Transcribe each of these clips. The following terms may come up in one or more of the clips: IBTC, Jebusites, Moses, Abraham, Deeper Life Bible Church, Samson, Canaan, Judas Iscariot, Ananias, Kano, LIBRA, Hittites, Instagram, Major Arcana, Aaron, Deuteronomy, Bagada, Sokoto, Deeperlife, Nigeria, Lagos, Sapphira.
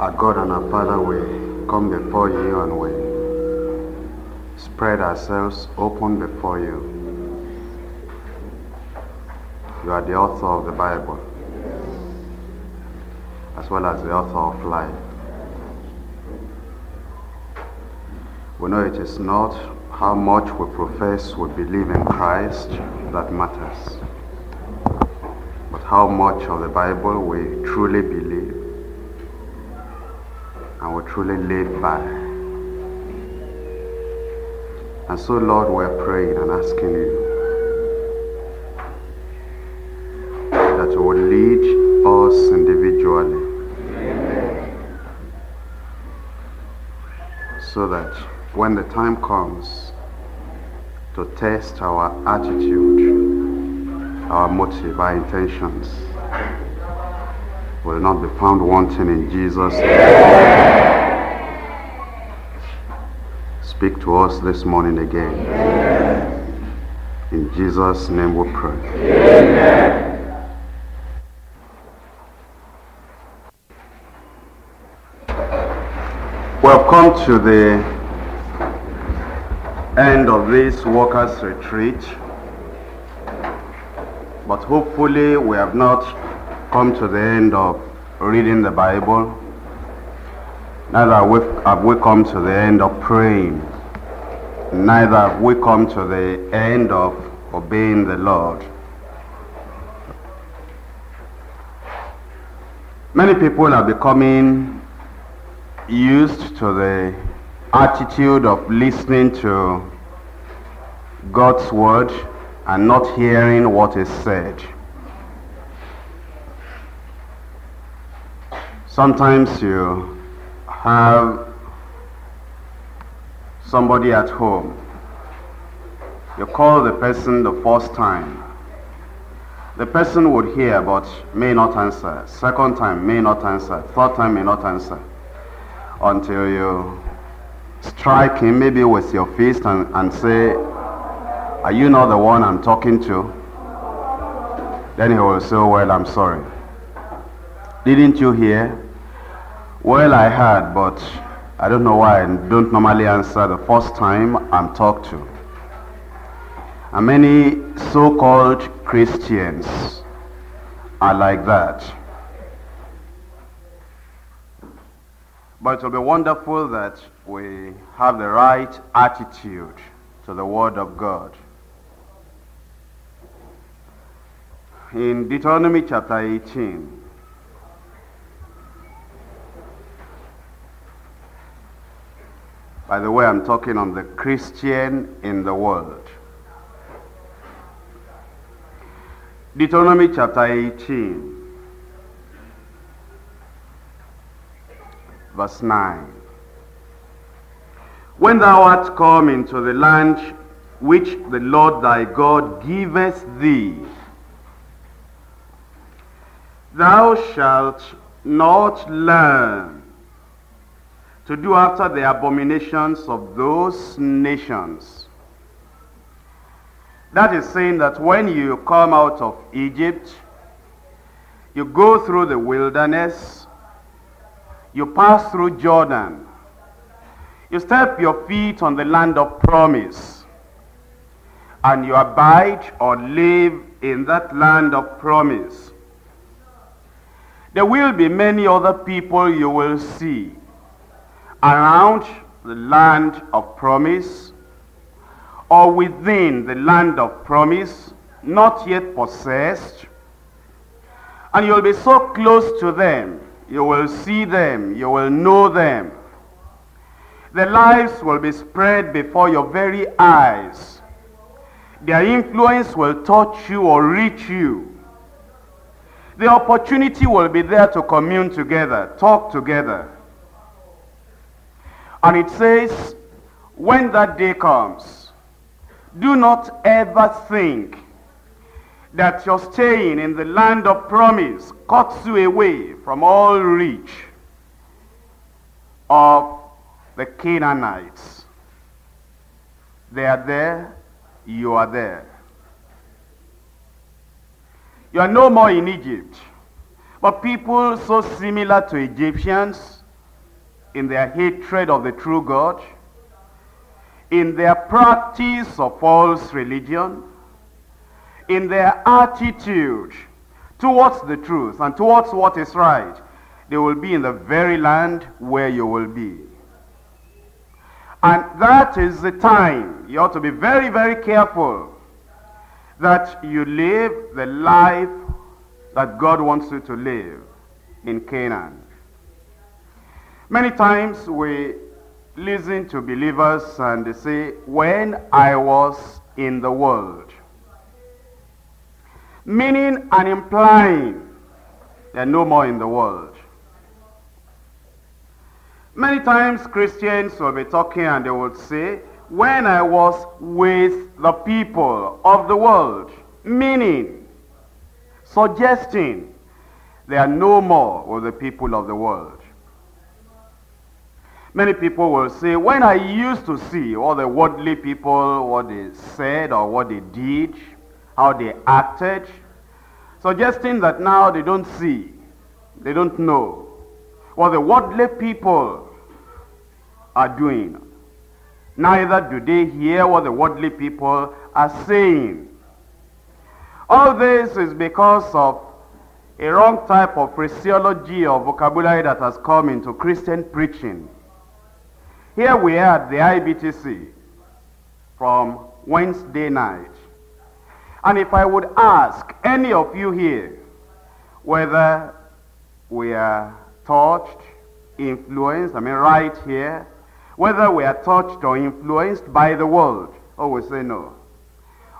Our God and our Father, we come before you and we spread ourselves open before you. You are the author of the Bible, as well as the author of life. We know it is not how much we profess we believe in Christ that matters, but how much of the Bible we truly believe and we truly live by. And so, Lord, we are praying and asking you that you will lead us individually. Amen. So that when the time comes to test our attitude, our motive, our intentions, will not be found wanting in Jesus' name. Amen. Speak to us this morning again. Amen. In Jesus' name we pray. Amen. We have come to the end of this workers' retreat, but hopefully we have not come to the end of reading the Bible. Neither have we come to the end of praying. Neither have we come to the end of obeying the Lord. Many people are becoming used to the attitude of listening to God's word and not hearing what is said. Sometimes you have somebody at home. You call the person the first time. The person would hear but may not answer. Second time may not answer. Third time may not answer. Until you strike him maybe with your fist and say, "Are you not the one I'm talking to?" Then he will say, "Well, I'm sorry. Didn't you hear?" "Well, I heard, but I don't know why I don't normally answer the first time I'm talked to." And many so-called Christians are like that. But it will be wonderful that we have the right attitude to the Word of God. In Deuteronomy chapter 18, by the way, I'm talking on the Christian in the world. Deuteronomy chapter 18, verse 9. "When thou art come into the land which the Lord thy God giveth thee, thou shalt not learn to do after the abominations of those nations." That is saying that when you come out of Egypt, you go through the wilderness, you pass through Jordan, you step your feet on the land of promise, and you abide or live in that land of promise. There will be many other people you will see around the land of promise or within the land of promise, not yet possessed, and you'll be so close to them. You will see them, you will know them. Their lives will be spread before your very eyes. Their influence will touch you or reach you. The opportunity will be there to commune together, talk together. And it says, when that day comes, do not ever think that your staying in the land of promise cuts you away from all reach of the Canaanites. They are there, you are there. You are no more in Egypt, but people so similar to Egyptians in their hatred of the true God, in their practice of false religion, in their attitude towards the truth and towards what is right, they will be in the very land where you will be. And that is the time you ought to be very, very careful that you live the life that God wants you to live in Canaan. Many times we listen to believers and they say, when I was in the world, meaning and implying they're no more in the world. Many times Christians will be talking and they will say, when I was with the people of the world, meaning, suggesting they are no more with the people of the world. Many people will say, when I used to see all the worldly people, what they said or what they did, how they acted, suggesting that now they don't see, they don't know what the worldly people are doing. Neither do they hear what the worldly people are saying. All this is because of a wrong type of phraseology or vocabulary that has come into Christian preaching. Here we are at the IBTC from Wednesday night. And if I would ask any of you here whether we are touched, influenced, right here, whether we are touched or influenced by the world, we say no.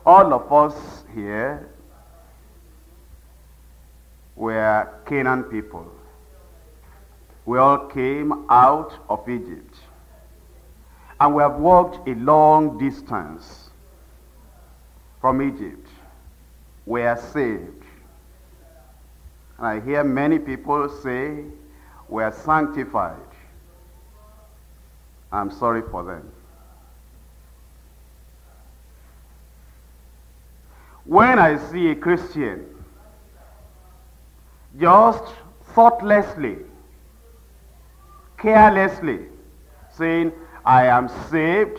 All of us here, we are Canaan people. We all came out of Egypt. And we have walked a long distance from Egypt. We are saved. And I hear many people say, we are sanctified. I'm sorry for them. When I see a Christian just thoughtlessly, carelessly saying, I am saved,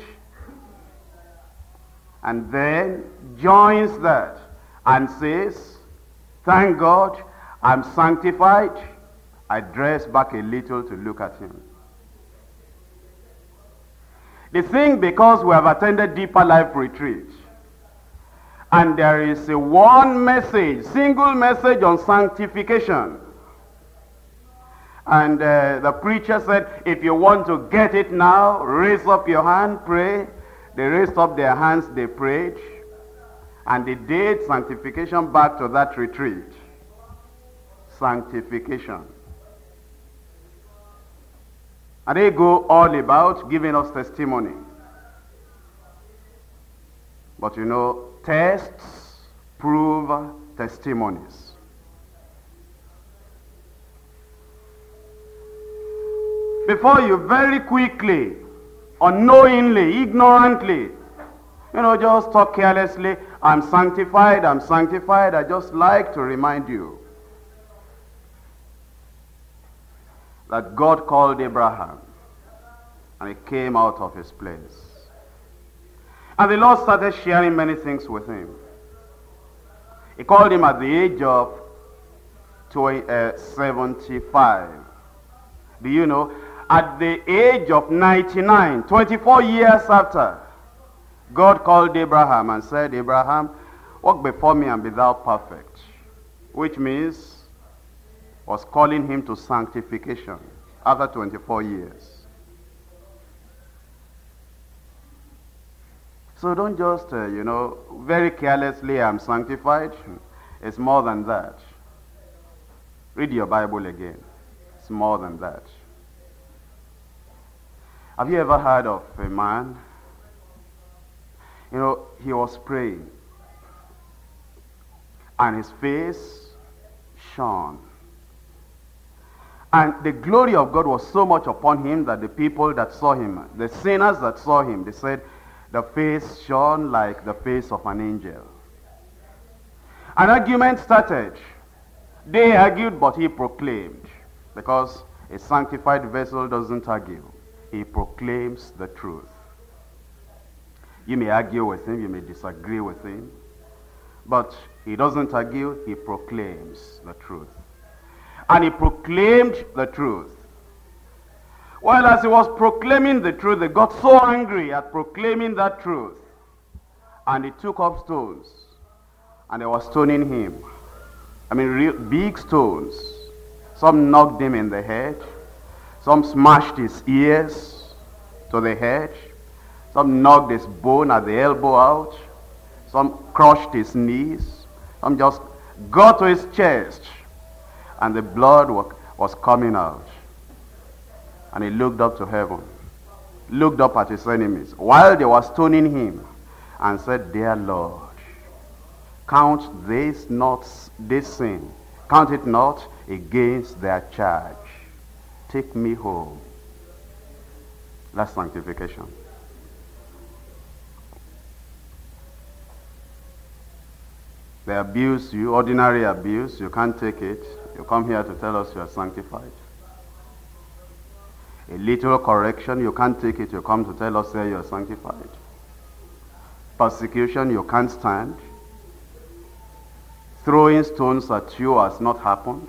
and then joins that and says, thank God, I'm sanctified, I dress back a little to look at him. They think because we have attended Deeper Life retreat, and there is a one message, single message on sanctification. And the preacher said, if you want to get it now, raise up your hand, pray. They raised up their hands, they prayed. And they did sanctification back to that retreat. Sanctification. And they go all about giving us testimony. But you know, tests prove testimonies. Before you very quickly, unknowingly, ignorantly, just talk carelessly, I'm sanctified, I just like to remind you that God called Abraham and he came out of his place. And the Lord started sharing many things with him. He called him at the age of 75. Do you know? At the age of 99, 24 years after, God called Abraham and said, Abraham, walk before me and be thou perfect. Which means, was calling him to sanctification after 24 years. So don't just, very carelessly, I'm sanctified. It's more than that. Read your Bible again. It's more than that. Have you ever heard of a man? He was praying. And his face shone. And the glory of God was so much upon him that the people that saw him, the sinners that saw him, they said, the face shone like the face of an angel. An argument started. They argued, but he proclaimed. Because A sanctified vessel doesn't argue. He proclaims the truth. You may argue with him, you may disagree with him, but he doesn't argue, he proclaims the truth. And he proclaimed the truth. While as he was proclaiming the truth, they got so angry at proclaiming that truth. And he took up stones, and they were stoning him. I mean, real big stones. Some knocked him in the head. Some smashed his ears to the head. Some knocked his bone at the elbow out. Some crushed his knees. Some just got to his chest. And the blood was coming out. And he looked up to heaven, looked up at his enemies while they were stoning him, and said, "Dear Lord, count this sin, count it not against their charge. Take me home." That's sanctification. They abuse you, ordinary abuse, you can't take it. You come here to tell us you are sanctified. A little correction, you can't take it, you come to tell us that you are sanctified. Persecution, you can't stand. Throwing stones at you has not happened.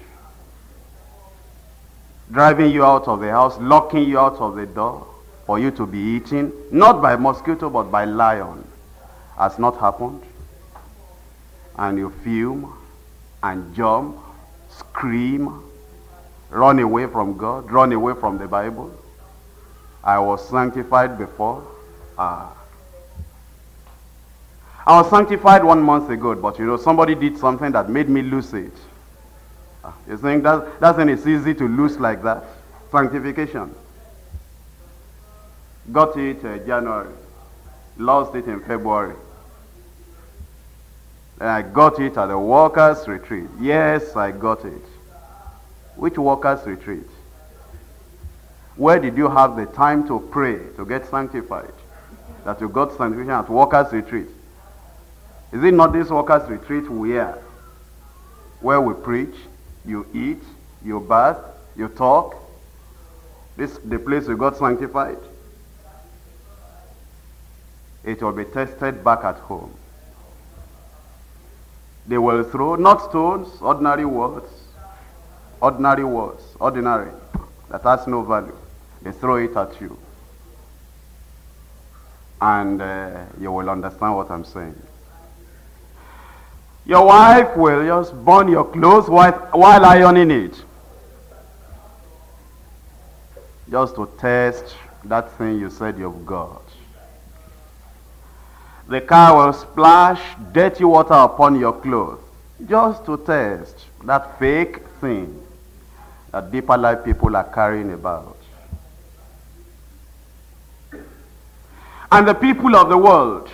Driving you out of the house, locking you out of the door, for you to be eaten, not by mosquito but by lion, has not happened. And you fume and jump, scream, run away from God, run away from the Bible. I was sanctified before. I was sanctified 1 month ago, but you know, somebody did something that made me lose it. You think that's when it's easy to lose like that? Sanctification. Got it January. Lost it in February. Then I got it at the workers' retreat. Yes, I got it. Which workers' retreat? Where did you have the time to pray to get sanctified? That you got sanctification at workers' retreat? Is it not this workers' retreat where we preach, you eat, you bath, you talk? This the place you got sanctified? It will be tested back at home. They will throw, not stones, ordinary words. Ordinary words, ordinary, that has no value. They throw it at you. And you will understand what I'm saying. Your wife will just burn your clothes while ironing it. Just to test that thing you said you've got. The car will splash dirty water upon your clothes. Just to test that fake thing that Deeper Life people are carrying about. And the people of the world,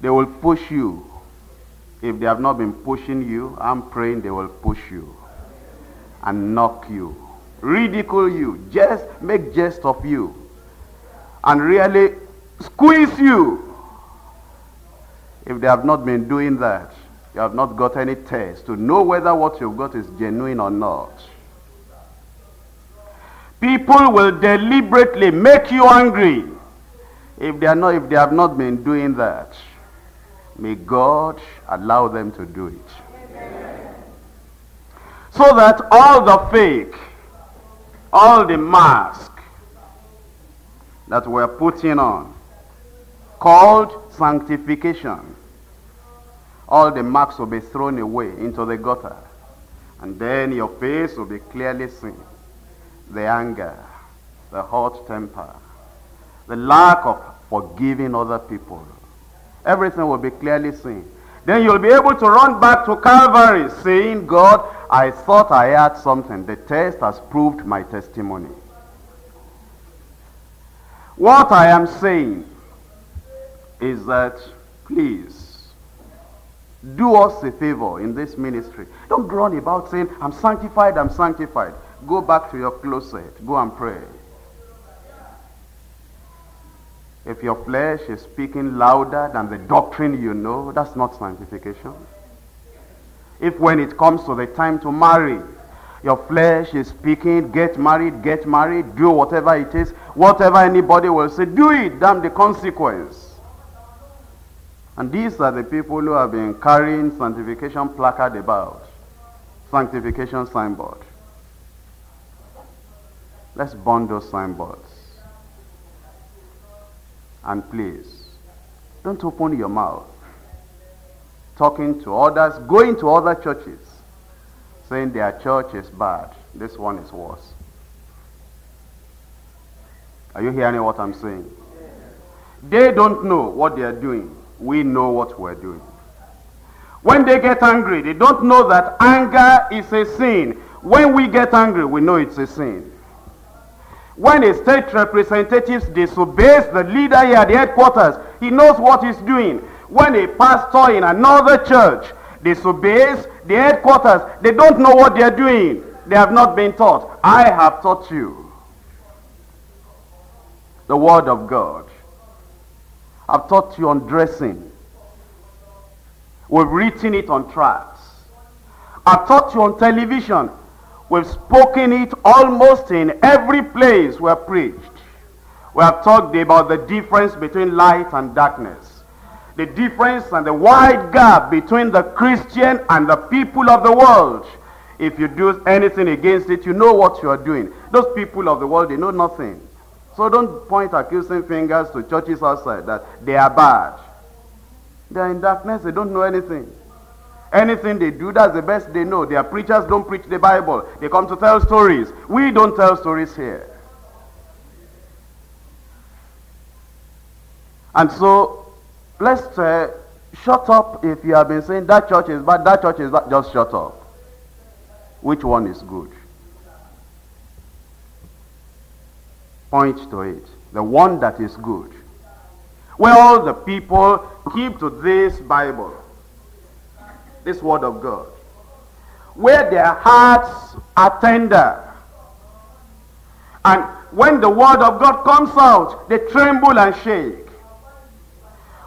they will push you. If they have not been pushing you, I'm praying they will push you and knock you, ridicule you, jest, make jest of you, and really squeeze you. If they have not been doing that, you have not got any test to know whether what you've got is genuine or not. People will deliberately make you angry if they have not been doing that. May God allow them to do it. Amen. So that all the fake, all the mask that we're putting on, called sanctification, all the marks will be thrown away into the gutter. And then your face will be clearly seen. The anger, the hot temper, the lack of forgiving other people. Everything will be clearly seen. Then you'll be able to run back to Calvary saying, "God, I thought I had something. The test has proved my testimony. What I am saying is that, please, do us a favor in this ministry. Don't run about saying, 'I'm sanctified, I'm sanctified.' Go back to your closet. Go and pray. If your flesh is speaking louder than the doctrine you know, that's not sanctification. If when it comes to the time to marry, Your flesh is speaking, get married, do whatever it is. Whatever anybody will say, do it, damn the consequence. And these are the people who have been carrying sanctification placard about. Sanctification signboard. Let's burn those signboards. And please, don't open your mouth talking to others, going to other churches, saying their church is bad, this one is worse. Are you hearing what I'm saying? Yes. They don't know what they are doing. We know what we're doing. When they get angry, they don't know that anger is a sin. When we get angry, we know it's a sin. When a state representative disobeys the leader here at the headquarters, he knows what he's doing. When a pastor in another church disobeys the headquarters, they don't know what they are doing. They have not been taught. I have taught you the word of God. I've taught you on dressing. We've written it on tracts. I've taught you on television. We've spoken it almost in every place we have preached. We have talked about the difference between light and darkness. The difference and the wide gap between the Christian and the people of the world. If you do anything against it, you know what you are doing. Those people of the world, they know nothing. So don't point accusing fingers to churches outside that they are bad. They are in darkness, they don't know anything. Anything they do, that's the best they know. Their preachers don't preach the Bible. They come to tell stories. We don't tell stories here. And so, let's shut up if you have been saying that church is bad, that church is bad. Just shut up. Which one is good? Point to it. The one that is good. Well, the people keep to this Bible. This word of God, where their hearts are tender, and when the word of God comes out, they tremble and shake,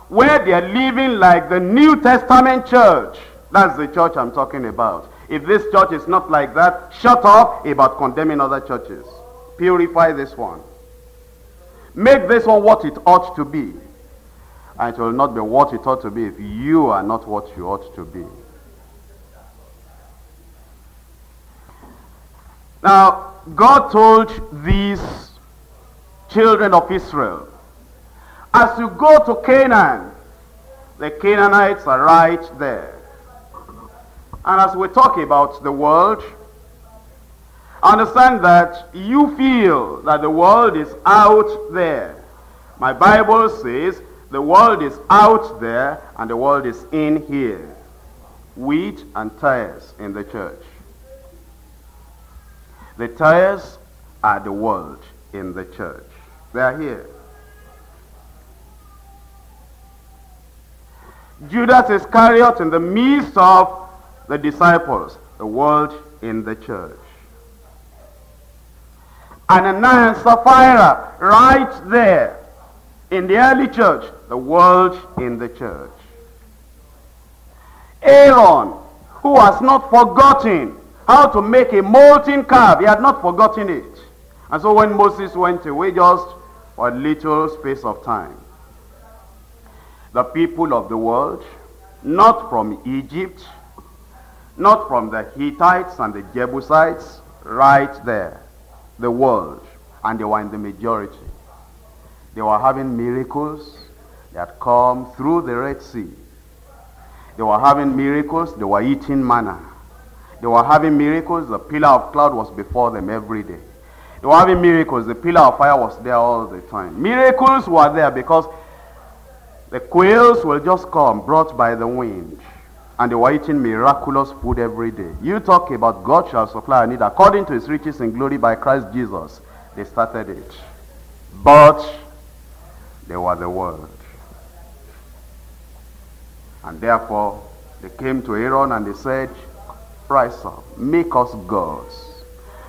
where they are living like the New Testament church. That's the church I'm talking about. If this church is not like that, shut up about condemning other churches. Purify this one, make this one what it ought to be, and it will not be what it ought to be if you are not what you ought to be. Now, God told these children of Israel, as you go to Canaan, the Canaanites are right there. And as we talk about the world, understand that you feel that the world is out there. My Bible says, the world is out there and the world is in here. Wheat and tares in the church. The tares are the world in the church. They are here. Judas Iscariot in the midst of the disciples. The world in the church. Ananias and Sapphira right there. In the early church, the world in the church. Aaron, who has not forgotten how to make a molten calf, he had not forgotten it. And so when Moses went away just for a little space of time, the people of the world, not from Egypt, not from the Hittites and the Jebusites, right there, the world, and they were in the majority. They were having miracles that come through the Red Sea. They were having miracles. They were eating manna. They were having miracles. The pillar of cloud was before them every day. They were having miracles. The pillar of fire was there all the time. Miracles were there because the quails will just come, brought by the wind. And they were eating miraculous food every day. You talk about God shall supply our need according to his riches in glory by Christ Jesus. They started it. But they were the world. And therefore, they came to Aaron and they said, "Rise up, make us gods,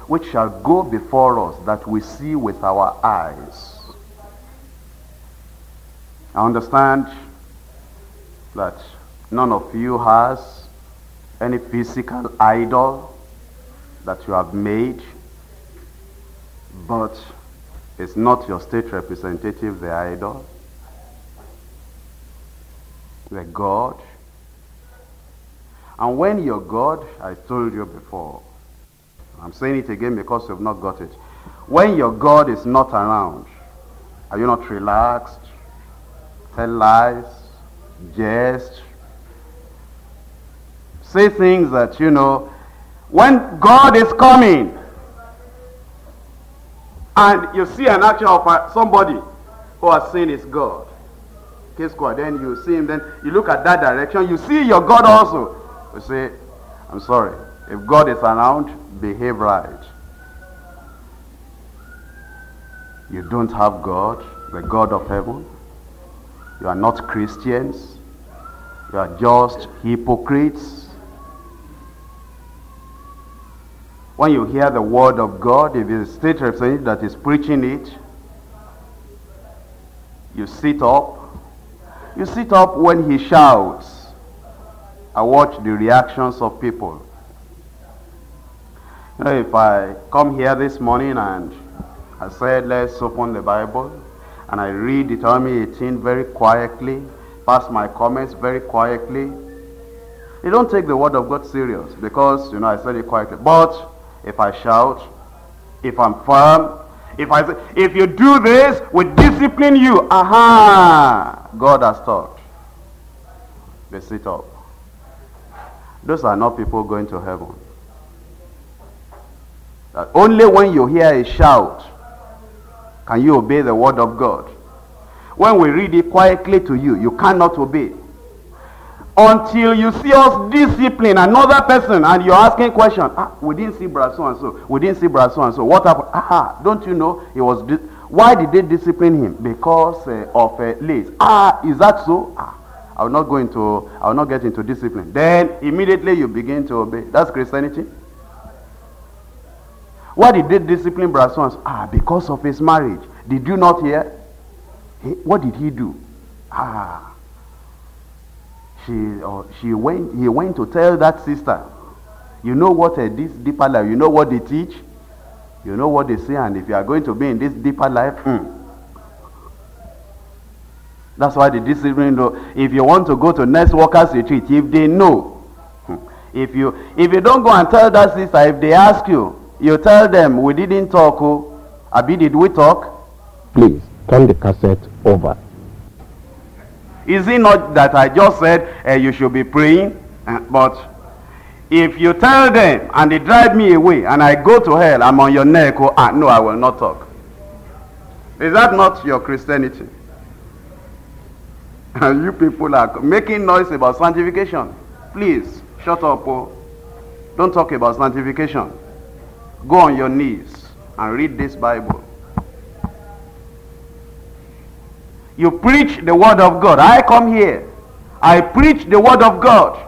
which shall go before us, that we see with our eyes." I understand that none of you has any physical idol that you have made, but it's not your state representative, the idol, the God. And when your God, I told you before, I'm saying it again because you've not got it. When your God is not around, are you not relaxed, tell lies, jest, say things that, you know, when God is coming and you see an action of somebody who has seen his God, case squad, then you see him, then you look at that direction, you see your God also. You say, I'm sorry, if God is around, behave right. You don't have God, the God of heaven. You are not Christians. You are just hypocrites. When you hear the word of God, if it's a state representative that is preaching it, you sit up. You sit up when he shouts. I watch the reactions of people. You know, if I come here this morning and I said, let's open the Bible, and I read Deuteronomy 18 very quietly, pass my comments very quietly, you don't take the word of God serious because, you know, I said it quietly. But if I shout, if I'm firm, if I say, if you do this, we discipline you. Aha! God has taught. They sit up. Those are not people going to heaven. That only when you hear a shout can you obey the word of God. When we read it quietly to you, you cannot obey. Until you see us discipline another person and you're asking questions. Ah, we didn't see brother so and so. We didn't see brother so and so. What happened? Aha, don't you know it was... Why did they discipline him? Because of lace. Ah, is that so? Ah, I will not get into discipline. Then immediately you begin to obey. That's Christianity. Why did they discipline brother so and so? Ah, because of his marriage. Did you not hear? What did he do? Ah. He went to tell that sister, you know what this deeper life, you know what they teach, you know what they say, and if you are going to be in this deeper life, that's why the discipline. If you want to go to next workers retreat, if they know, if you don't go and tell that sister, if they ask you, you tell them, we didn't talk. Oh, Abi, did we talk? Please turn the cassette over. Is it not that I just said you should be praying? But if you tell them and they drive me away and I go to hell, I'm on your neck. Oh, no, I will not talk. Is that not your Christianity? And you people are making noise about sanctification. Please, shut up. Oh. Don't talk about sanctification. Go on your knees and read this Bible. You preach the word of God. I come here. I preach the word of God.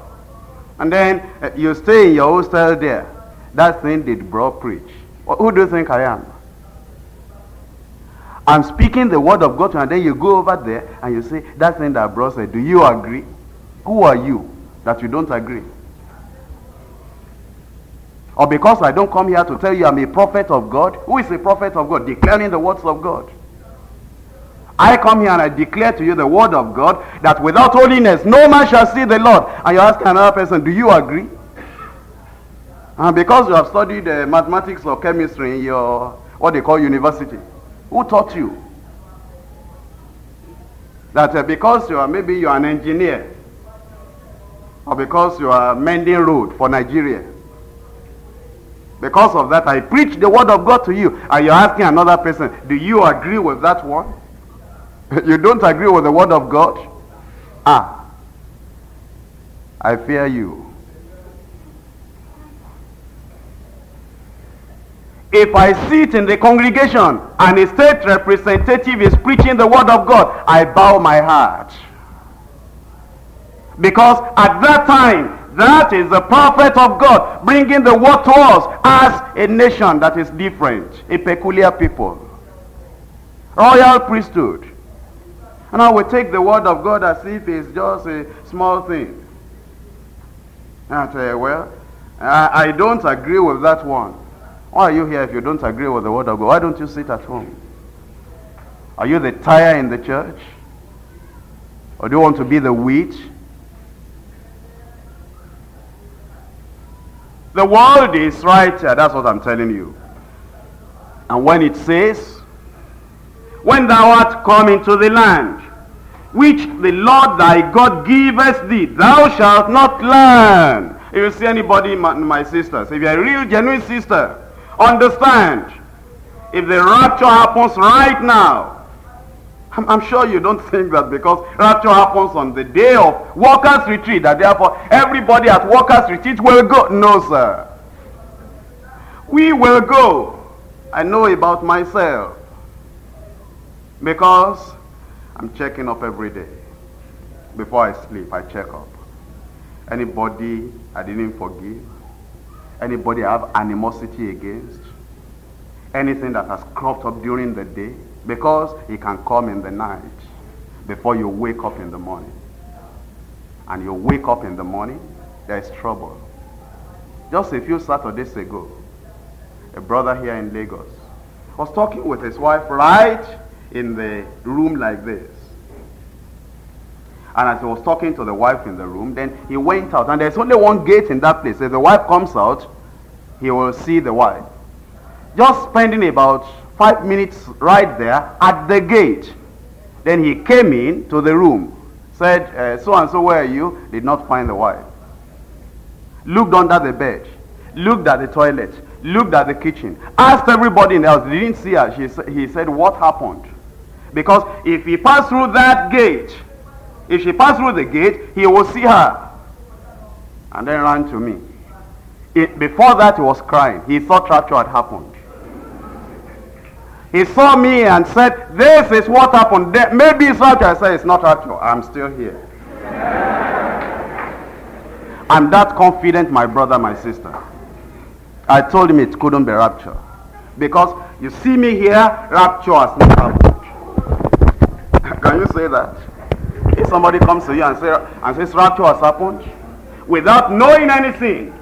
And then you stay in your hostel there. That thing did bro preach. Well, who do you think I am? I'm speaking the word of God, and then you go over there and you say, that thing that bro said, do you agree? Who are you that you don't agree? Or because I don't come here to tell you I'm a prophet of God. Who is a prophet of God? Declaring the words of God. I come here and I declare to you the word of God that without holiness no man shall see the Lord. And you ask another person, do you agree? And because you have studied mathematics or chemistry in your, what they call university, who taught you? That because you are, maybe you are an engineer, or because you are mending road for Nigeria. Because of that I preach the word of God to you and you are asking another person, do you agree with that one? You don't agree with the word of God? Ah, I fear you. If I sit in the congregation and a state representative is preaching the word of God, I bow my heart. Because at that time, that is the prophet of God bringing the word to us as a nation that is different, a peculiar people, royal priesthood. And I will take the word of God as if it's just a small thing. And I tell you, well, I don't agree with that one. Why are you here if you don't agree with the word of God? Why don't you sit at home? Are you the tire in the church? Or do you want to be the wheat? The world is right here. That's what I'm telling you. And when it says, when thou art come into the land, which the Lord thy God giveth thee, thou shalt not learn. If you see anybody, my sisters, if you're a real genuine sister, understand, if the rapture happens right now, I'm sure you don't think that because rapture happens on the day of workers' retreat, that therefore everybody at workers' retreat will go. No, sir. We will go. I know about myself because I'm checking up every day. Before I sleep, I check up. Anybody I didn't forgive, anybody I have animosity against, anything that has cropped up during the day, because it can come in the night before you wake up in the morning. And you wake up in the morning, there is trouble. Just a few Saturdays ago, a brother here in Lagos was talking with his wife right in the room like this. And as he was talking to the wife in the room, then he went out. And there's only one gate in that place. If the wife comes out, he will see the wife. Just spending about 5 minutes right there at the gate. Then he came in to the room. Said, so and so, where are you? Did not find the wife. Looked under the bed. Looked at the toilet. Looked at the kitchen. Asked everybody else. Didn't see her. He said, what happened? Because if he passed through that gate, if she passed through the gate, he will see her. And then ran to me. Before that, he was crying. He thought rapture had happened. He saw me and said, this is what happened. Maybe it's rapture. I said, it's not rapture. I'm still here. I'm that confident, my brother, my sister. I told him it couldn't be rapture. Because you see me here, rapture has not happened. Can you say that? If somebody comes to you and says rapture has happened without knowing anything,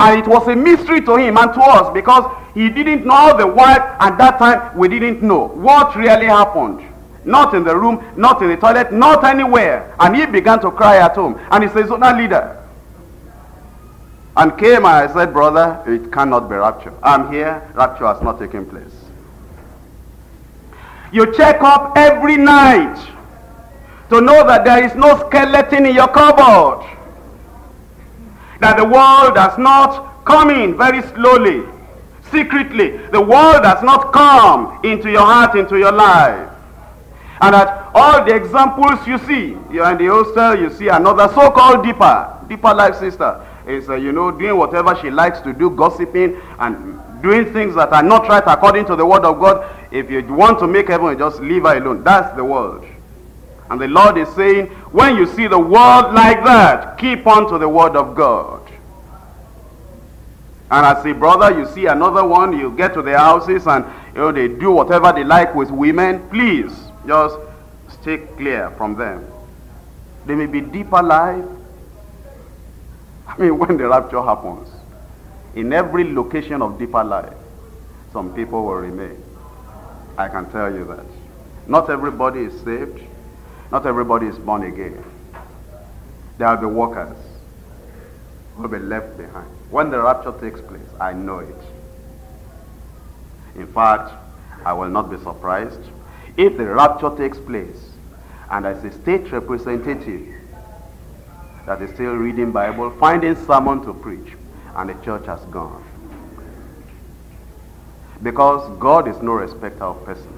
and it was a mystery to him and to us because he didn't know the wife at that time. We didn't know what really happened, not in the room, not in the toilet, not anywhere. And he began to cry at home, and he's a zonal leader, and came and I said, brother, it cannot be rapture. I'm here, rapture has not taken place. You check up every night to know that there is no skeleton in your cupboard. That the world has not come in very slowly, secretly. The world has not come into your heart, into your life. And that all the examples you see, you're in the hostel, you see another so-called deeper life sister. Is, doing whatever she likes to do, gossiping and doing things that are not right according to the word of God. If you want to make heaven, just leave her alone. That's the world. And the Lord is saying, when you see the world like that, keep on to the word of God. And I say, brother, you see another one, you get to their houses and they do whatever they like with women. Please, just stay clear from them. They may be deeper life. I mean, when the rapture happens, in every location of deeper life, some people will remain. I can tell you that. Not everybody is saved. Not everybody is born again. There are the workers who will be left behind. When the rapture takes place, I know it. In fact, I will not be surprised if the rapture takes place and as a state representative that is still reading Bible, finding someone to preach, and the church has gone. Because God is no respecter of persons.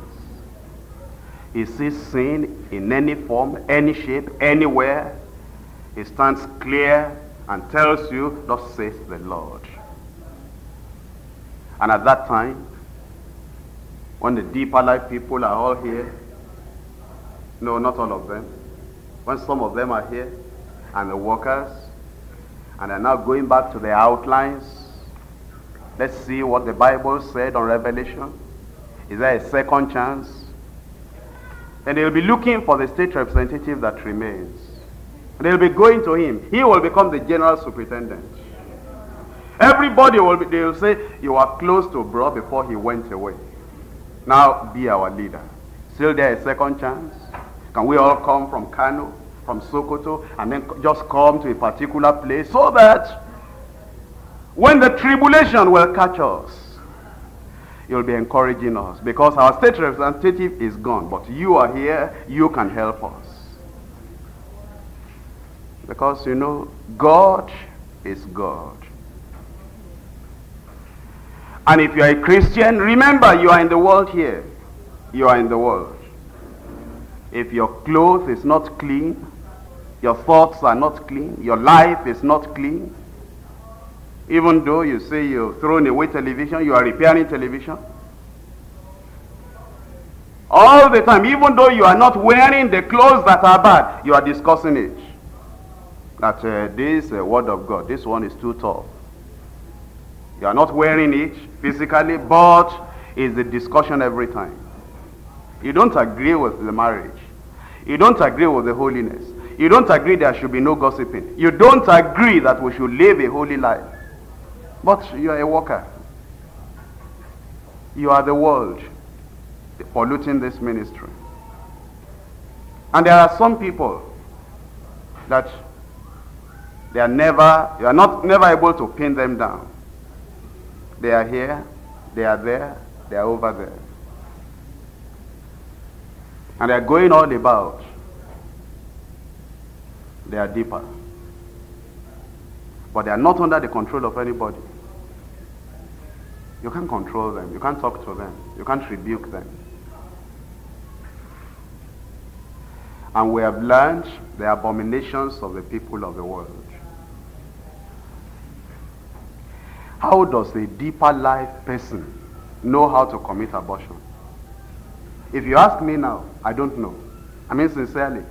He sees sin in any form, any shape, anywhere. He stands clear and tells you, thus says the Lord. And at that time, when the deeper life people are all here, no, not all of them, when some of them are here, and the workers, and are now going back to their outlines, let's see what the Bible said on Revelation. Is there a second chance? And they'll be looking for the state representative that remains. They'll be going to him. He will become the general superintendent. Everybody will be, they will say, you are close to bro before he went away. Now be our leader. Still there a second chance? Can we all come from Kano, from Sokoto, and then just come to a particular place so that when the tribulation will catch us, you'll be encouraging us, because our state representative is gone, but you are here, you can help us. Because you know, God is God. And if you are a Christian, remember you are in the world here. You are in the world. If your clothes is not clean, your thoughts are not clean, your life is not clean, even though you say you've thrown away television, you are repairing television. All the time, even though you are not wearing the clothes that are bad, you are discussing it. That this word of God, this one is too tough. You are not wearing it physically, but it's a discussion every time. You don't agree with the marriage. You don't agree with the holiness. You don't agree there should be no gossiping. You don't agree that we should live a holy life. But you are a worker. You are the world polluting this ministry. And there are some people that they are never, you are not never able to pin them down. They are here, they are there, they are over there. And they are going all about. They are deeper. But they are not under the control of anybody. You can't control them. You can't talk to them. You can't rebuke them. And we have learned the abominations of the people of the world. How does a deeper life person know how to commit abortion? If you ask me now, I don't know. I mean sincerely.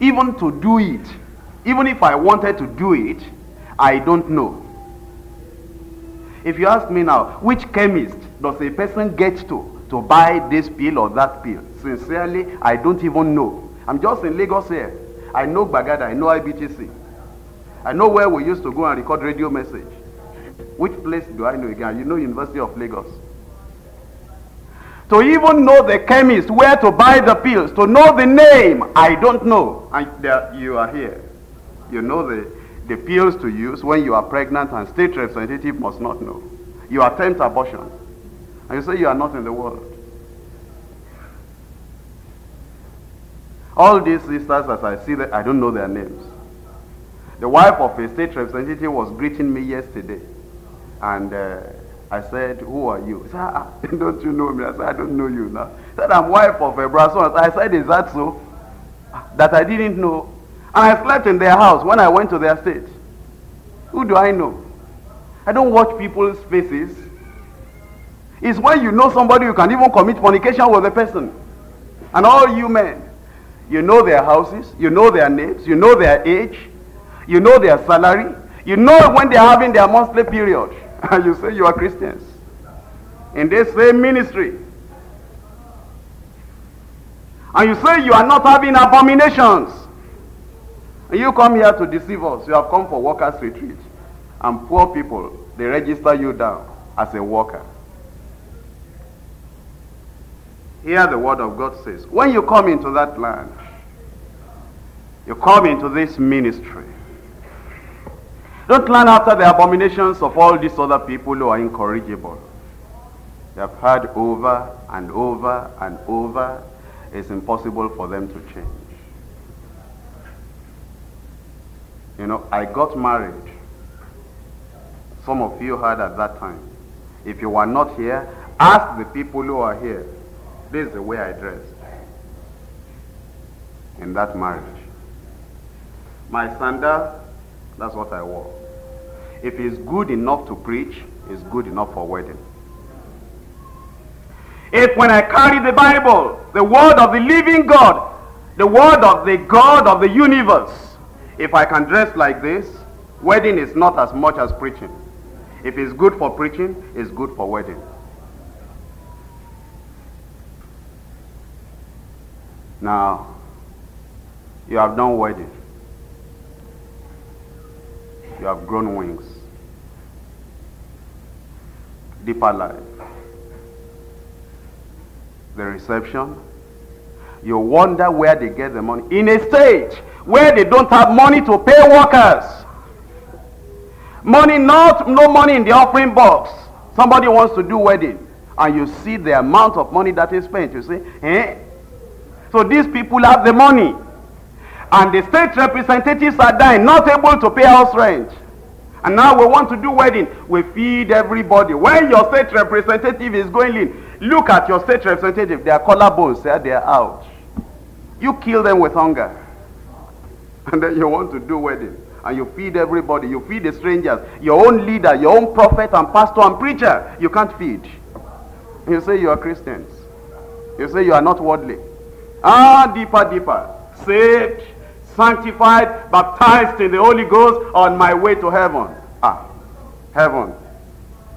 Even to do it, even if I wanted to do it, I don't know. If you ask me now, which chemist does a person get to buy this pill or that pill? Sincerely, I don't even know. I'm just in Lagos here. I know Bagada, I know IBTC. I know where we used to go and record radio message. Which place do I know again? You know, University of Lagos. To even know the chemist, where to buy the pills, to know the name, I don't know. And there, you are here. You know the pills to use when you are pregnant, and state representative must not know. You attempt abortion. And you say you are not in the world. All these sisters, as I see them, I don't know their names. The wife of a state representative was greeting me yesterday. And I said, who are you? He said, ah, don't you know me? I said, I don't know you now. He said, I'm wife of a brass one. I said, is that so? That I didn't know. And I slept in their house when I went to their state. Who do I know? I don't watch people's faces. It's when you know somebody, you can even commit fornication with a person. And all you men, you know their houses, you know their names, you know their age, you know their salary, you know when they're having their monthly period. And you say you are Christians. In this same ministry. And you say you are not having abominations. And you come here to deceive us. You have come for workers' retreat. And poor people, they register you down as a worker. Here the word of God says, when you come into that land, you come into this ministry, don't learn after the abominations of all these other people who are incorrigible. They have heard over and over and over. It's impossible for them to change. You know, I got married. Some of you heard at that time. If you were not here, ask the people who are here. This is the way I dressed in that marriage. My sandal, that's what I wore. If it's good enough to preach, it's good enough for wedding. If when I carry the Bible, the word of the living God, the word of the God of the universe, if I can dress like this, wedding is not as much as preaching. If it's good for preaching, it's good for wedding. Now, you have done wedding. You have grown wings. Deeper life. The reception. You wonder where they get the money. In a stage where they don't have money to pay workers. Money, no money in the offering box. Somebody wants to do wedding. And you see the amount of money that is spent. You say, eh? So these people have the money. And the state representatives are dying, not able to pay house rent. And now we want to do wedding. We feed everybody. When your state representative is going in, look at your state representative. Their collarbones, they are out. You kill them with hunger. And then you want to do wedding. And you feed everybody. You feed the strangers. Your own leader, your own prophet and pastor and preacher, you can't feed. You say you are Christians. You say you are not worldly. Ah, deeper, deeper. Saved, sanctified, baptized in the Holy Ghost on my way to heaven. Ah, heaven.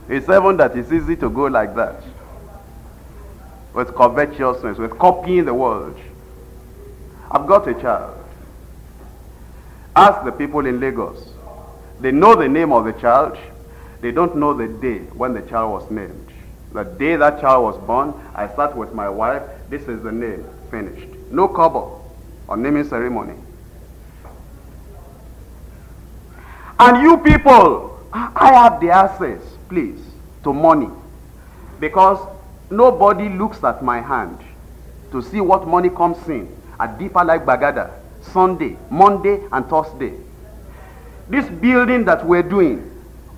It's heaven that is easy to go like that. With covetousness, with copying the world. I've got a child. Ask the people in Lagos. They know the name of the child. They don't know the day when the child was named. The day that child was born, I sat with my wife. This is the name. Finished. No cover or naming ceremony. And you people, I have the access, please, to money. Because nobody looks at my hand to see what money comes in at Deeper Life Bagada, Sunday, Monday, and Thursday. This building that we're doing,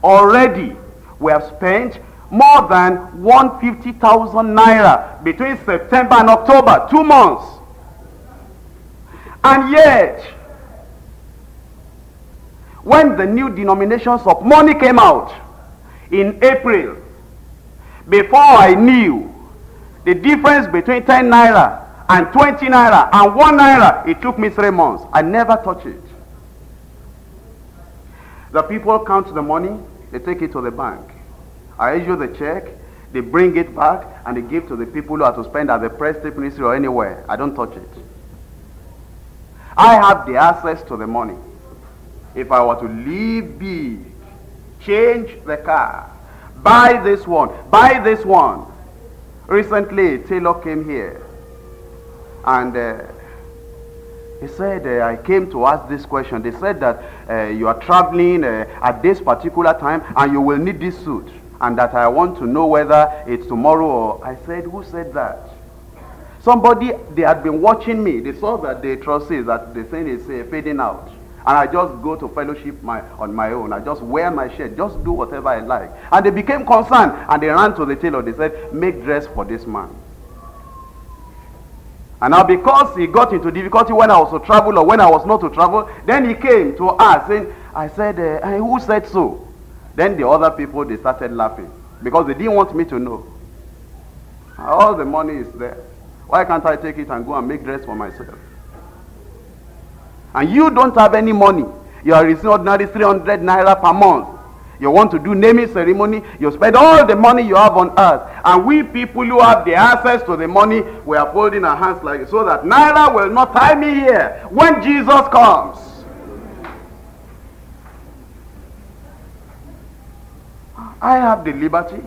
already we have spent more than 150,000 naira between September and October, 2 months. And yet, when the new denominations of money came out in April, before I knew the difference between 10 naira and 20 naira and 1 naira, it took me 3 months. I never touched it. The people count the money, they take it to the bank. I issue the check, they bring it back, and they give to the people who are to spend at the press state ministry or anywhere. I don't touch it. I have the access to the money. If I were to leave big, change the car, buy this one, buy this one. Recently, Taylor came here, and he said, I came to ask this question. They said that you are traveling at this particular time, and you will need this suit, and that I want to know whether it's tomorrow or... I said, who said that? Somebody, they had been watching me. They saw that the trusses that the thing is fading out. And I just go to fellowship on my own. I just wear my shirt. Just do whatever I like. And they became concerned. And they ran to the tailor. They said, make dress for this man. And now because he got into difficulty when I was to travel or when I was not to travel, then he came to us saying, I said, who said so? Then the other people, they started laughing. Because they didn't want me to know. All the money is there. Why can't I take it and go and make dress for myself? And you don't have any money. You are receiving ordinary 300 naira per month. You want to do naming ceremony. You spend all the money you have on earth. And we people who have the access to the money, we are holding our hands like this so that naira will not tie me here when Jesus comes. I have the liberty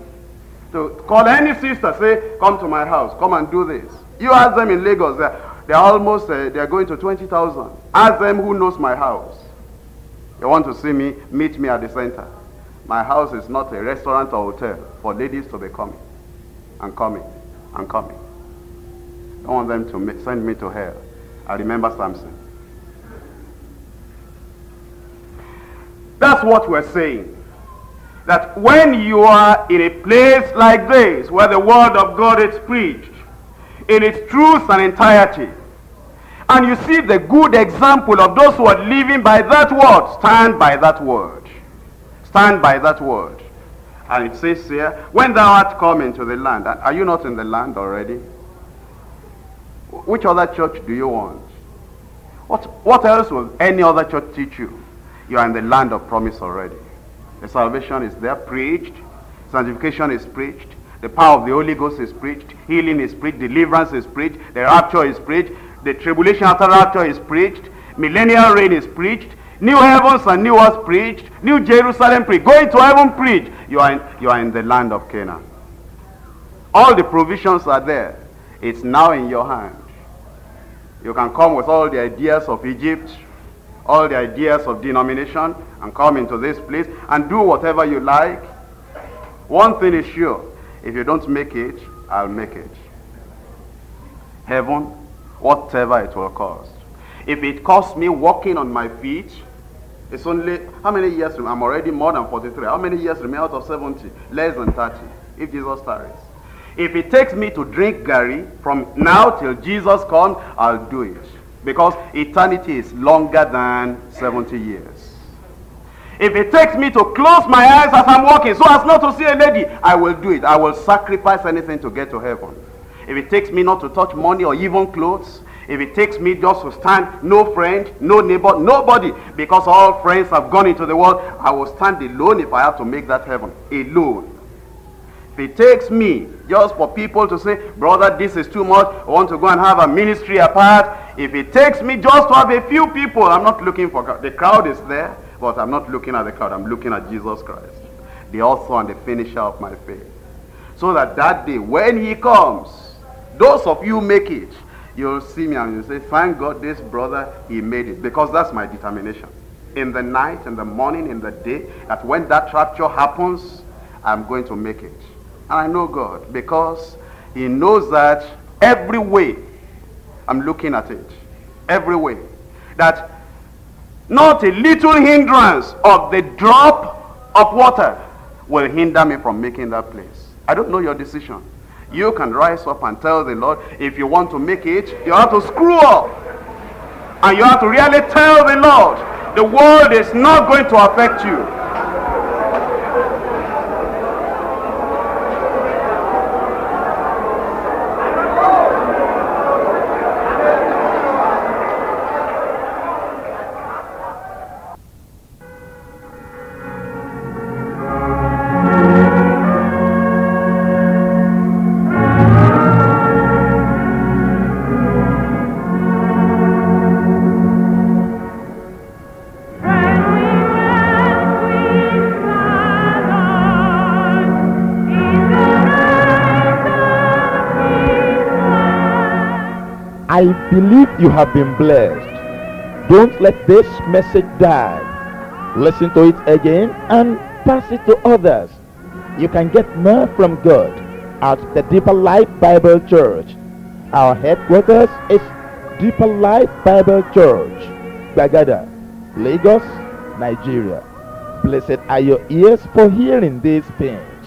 to call any sister, say, come to my house, come and do this. You ask them in Lagos, they're going to 20,000. Ask them who knows my house. They want to see me, meet me at the center. My house is not a restaurant or hotel for ladies to be coming and coming and coming. Don't want them to send me to hell. I remember Samson. That's what we're saying. That when you are in a place like this, where the word of God is preached, in its truth and entirety, and you see the good example of those who are living by that word, stand by that word. Stand by that word. And it says here, when thou art come into the land, are you not in the land already? Which other church do you want? What else will any other church teach you? You are in the land of promise already. The salvation is there, preached. Sanctification is preached. The power of the Holy Ghost is preached. Healing is preached. Deliverance is preached. The rapture is preached. The tribulation after rapture is preached. Millennial reign is preached. New heavens and new earth preached. New Jerusalem preached. Go into heaven, preach. You are in the land of Canaan. All the provisions are there. It's now in your hand. You can come with all the ideas of Egypt, all the ideas of denomination, and come into this place and do whatever you like. One thing is sure. If you don't make it, I'll make it. Heaven, whatever it will cost. If it costs me walking on my feet, it's only, how many years? I'm already more than 43. How many years remain out of 70? Less than 30, if Jesus tarries. If it takes me to drink Gary from now till Jesus comes, I'll do it. Because eternity is longer than 70 years. If it takes me to close my eyes as I'm walking so as not to see a lady, I will do it. I will sacrifice anything to get to heaven. If it takes me not to touch money or even clothes, if it takes me just to stand, no friend, no neighbor, nobody, because all friends have gone into the world, I will stand alone if I have to make that heaven, alone. If it takes me just for people to say, brother, this is too much, I want to go and have a ministry apart. If it takes me just to have a few people, I'm not looking for crowd. The crowd is there, but I'm not looking at the crowd. I'm looking at Jesus Christ, the author and the finisher of my faith. So that day, when he comes, those of you make it, you'll see me and you'll say, thank God this brother, he made it. Because that's my determination. In the night, in the morning, in the day, that when that rapture happens, I'm going to make it. And I know God, because he knows that every way I'm looking at it. Every way. That not a little hindrance of the drop of water will hinder me from making that place. I don't know your decision. You can rise up and tell the Lord, if you want to make it, you have to screw up. And you have to really tell the Lord, the world is not going to affect you. I believe you have been blessed. Don't let this message die. Listen to it again and pass it to others. You can get more from God at the Deeper Life Bible Church. Our headquarters is Deeper Life Bible Church, Bagada, Lagos, Nigeria. Blessed are your ears for hearing these things.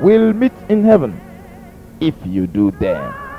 We'll meet in heaven if you do them.